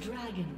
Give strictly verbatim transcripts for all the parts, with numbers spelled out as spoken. dragon.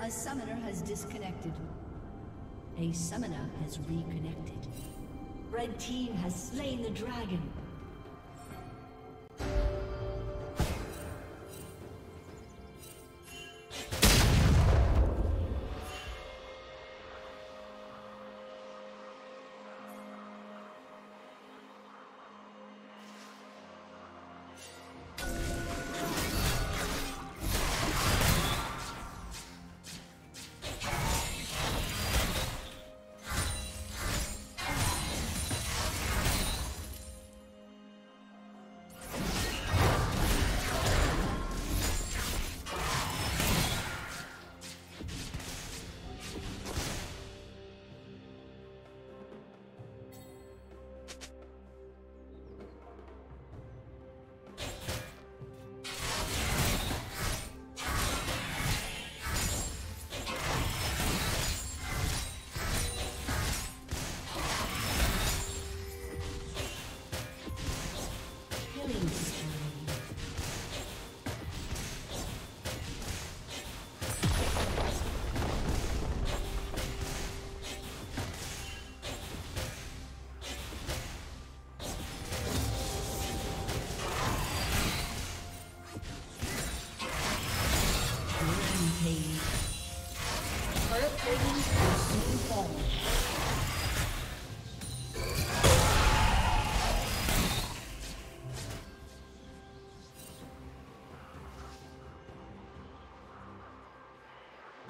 A summoner has disconnected. A summoner has reconnected. Red team has slain the dragon.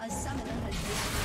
A summoner has disconnected.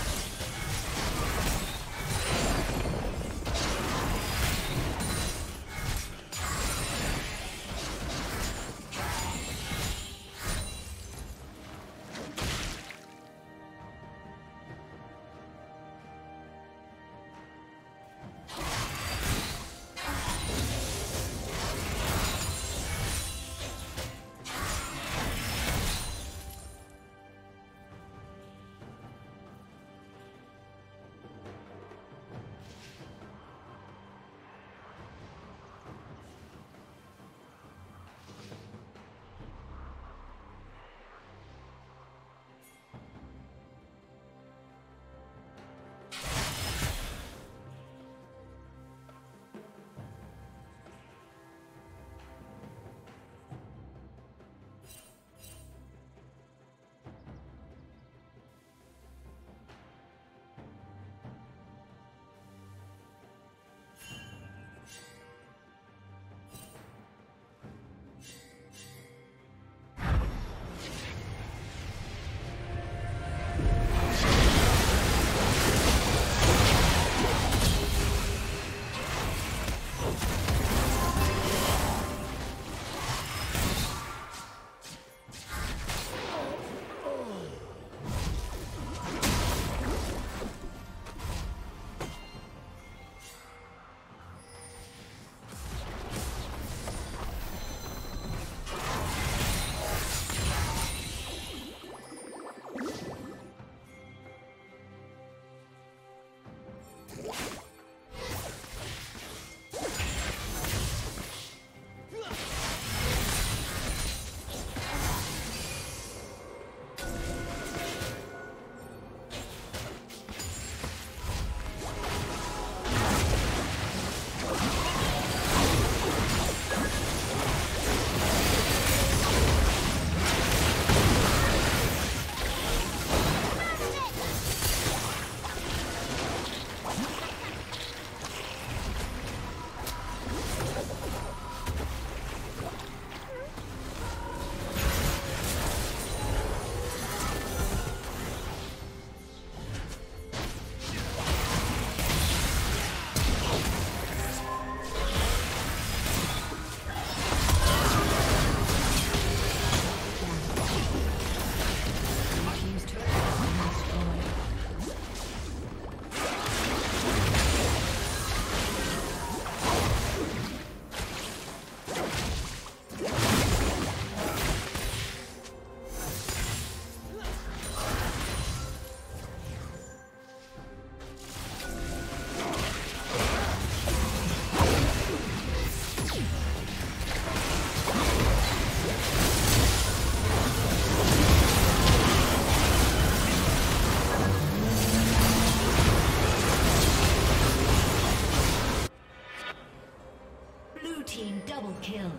Kill.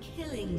Killing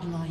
godlike.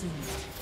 Soon.